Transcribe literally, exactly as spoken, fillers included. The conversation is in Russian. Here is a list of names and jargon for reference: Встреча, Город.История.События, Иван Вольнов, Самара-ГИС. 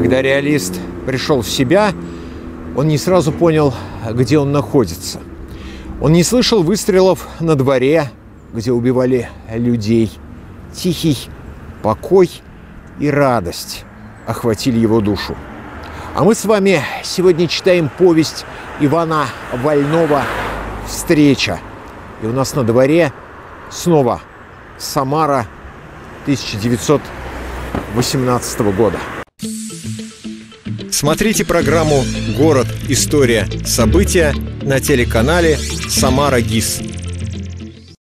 Когда реалист пришел в себя, он не сразу понял, где он находится. Он не слышал выстрелов на дворе, где убивали людей. Тихий покой и радость охватили его душу. А мы с вами сегодня читаем повесть Ивана Вольнова «Встреча». И у нас на дворе снова Самара тысяча девятьсот восемнадцатого года. Смотрите программу «Город. История. События» на телеканале «Самара-ГИС».